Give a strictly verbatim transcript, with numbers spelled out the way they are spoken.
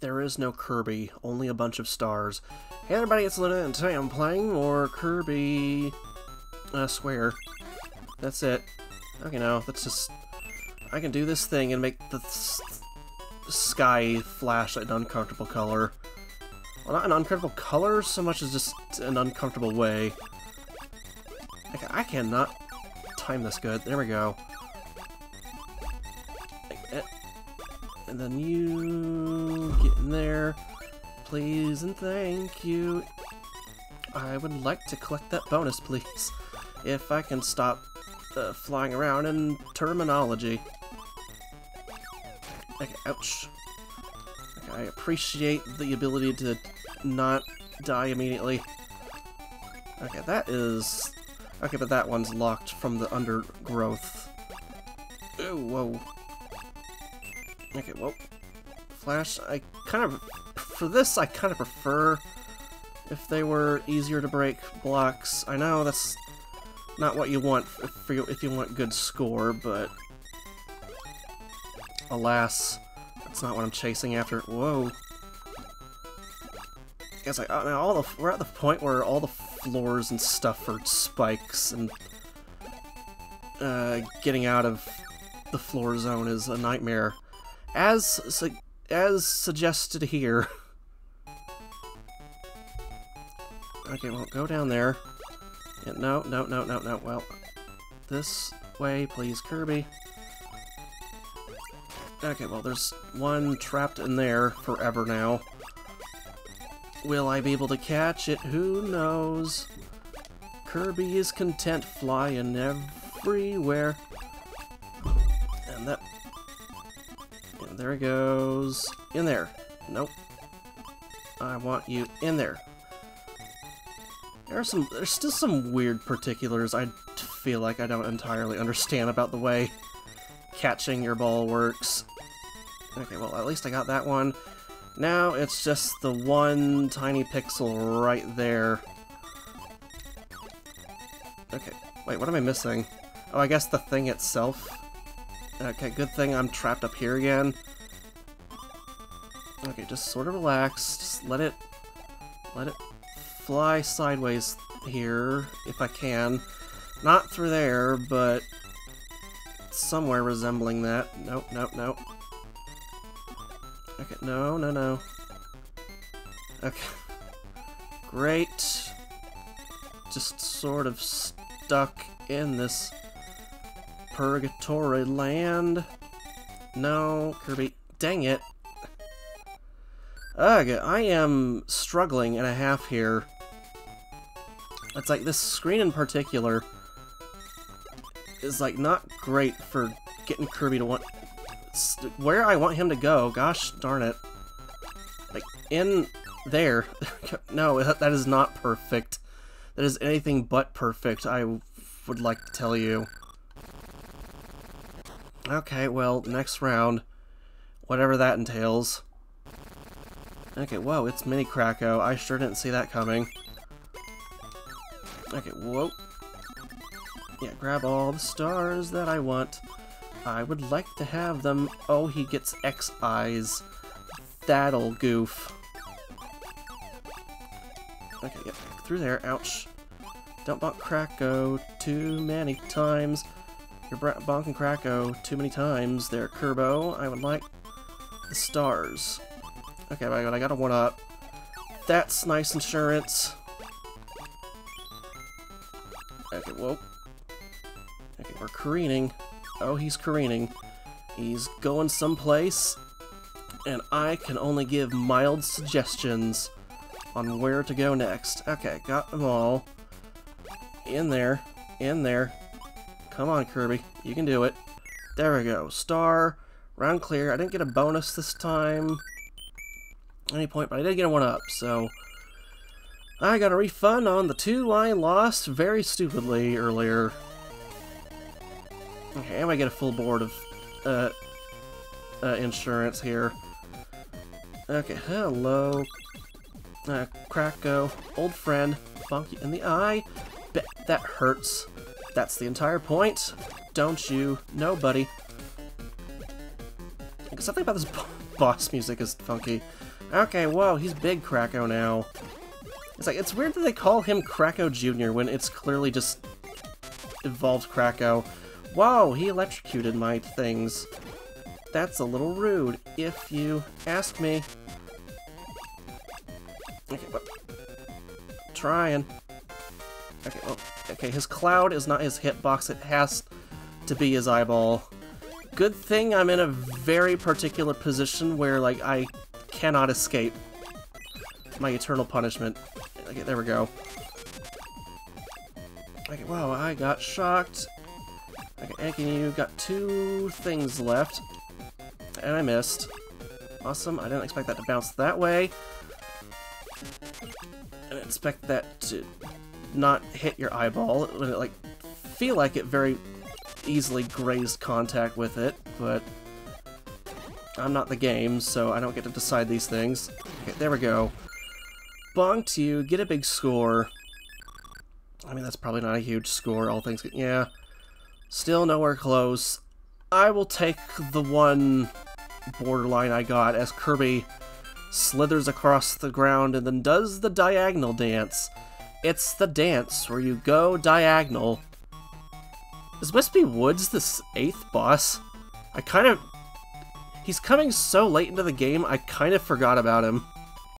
There is no Kirby, only a bunch of stars. Hey everybody, it's Luna, and today I'm playing more Kirby. I swear. That's it. Okay, now, let's just... I can do this thing and make the sky flash an uncomfortable color. Well, not an uncomfortable color so much as just an uncomfortable way. Like, I cannot time this good. There we go. And then you get in there. Please and thank you. I would like to collect that bonus, please. If I can stop uh, flying around in terminology. Okay, ouch. Okay, I appreciate the ability to not die immediately. Okay, that is... Okay, but that one's locked from the undergrowth. Ooh, whoa. Okay, well, Flash, I kind of, for this, I kind of prefer if they were easier to break blocks. I know that's not what you want if you, if you want good score, but alas, that's not what I'm chasing after. Whoa. It's like, oh, now all the, we're at the point where all the floors and stuff are spikes, and uh, getting out of the floor zone is a nightmare. As su as suggested here. Okay, well, go down there. Yeah, no, no, no, no, no. Well, this way, please, Kirby. Okay, well, there's one trapped in there forever now. Will I be able to catch it? Who knows? Kirby is content flying everywhere. And that... There it goes. In there. Nope. I want you in there. There are some, there's still some weird particulars I feel like I don't entirely understand about the way catching your ball works. Okay, well, at least I got that one. Now it's just the one tiny pixel right there. Okay, wait, what am I missing? Oh, I guess the thing itself. Okay, good thing I'm trapped up here again. Okay, just sort of relax. Just let it, let it fly sideways here, if I can. Not through there, but somewhere resembling that. Nope, nope, nope. Okay, no, no, no. Okay. Great. Just sort of stuck in this purgatory land. No, Kirby. Dang it. Ugh, I am struggling and a half here. It's like this screen in particular is like not great for getting Kirby to want where I want him to go. Gosh darn it. Like in there. No, that is not perfect. That is anything but perfect, I would like to tell you. Okay, well, next round, whatever that entails. Okay, whoa, it's Mini Kracko. I sure didn't see that coming. Okay, whoa. Yeah, grab all the stars that I want. I would like to have them. Oh, he gets X eyes. That'll goof. Okay, yep, through there. Ouch. Don't bonk Kracko too many times. You're bonking Kracko too many times there, Kirbo. I would like the stars. Okay, my God, I got a one-up. That's nice insurance. Okay, whoa. Okay, we're careening. Oh, he's careening. He's going someplace, and I can only give mild suggestions on where to go next. Okay, got them all. In there. In there. Come on, Kirby. You can do it. There we go. Star. Round clear. I didn't get a bonus this time at any point, but I did get a one-up, so... I got a refund on the two I lost very stupidly earlier. Okay, I might get a full board of uh, uh, insurance here. Okay, hello. Uh, Kracko. Old friend. Bonk you in the eye. Bet that hurts. That's the entire point. Don't you? Nobody. Something about this boss music is funky. Okay, whoa, he's big Kracko now. It's like, it's weird that they call him Kracko Junior when it's clearly just evolved Kracko. Whoa, he electrocuted my things. That's a little rude, if you ask me. Okay, well, trying. Okay, well, okay, his cloud is not his hitbox, it has to be his eyeball. Good thing I'm in a very particular position where, like, I cannot escape my eternal punishment. Okay, there we go. Okay, whoa, I got shocked. Okay, Anki, you got two things left. And I missed. Awesome, I didn't expect that to bounce that way. I didn't expect that to not hit your eyeball. It would, like, feel like it very easily grazed contact with it, but I'm not the game, so I don't get to decide these things. Okay, there we go. Bonked you, get a big score. I mean, that's probably not a huge score, all things... yeah. Still nowhere close. I will take the one borderline I got as Kirby slithers across the ground and then does the diagonal dance. It's the dance where you go diagonal. Is Whispy Woods this eighth boss? I kind of... He's coming so late into the game, I kind of forgot about him.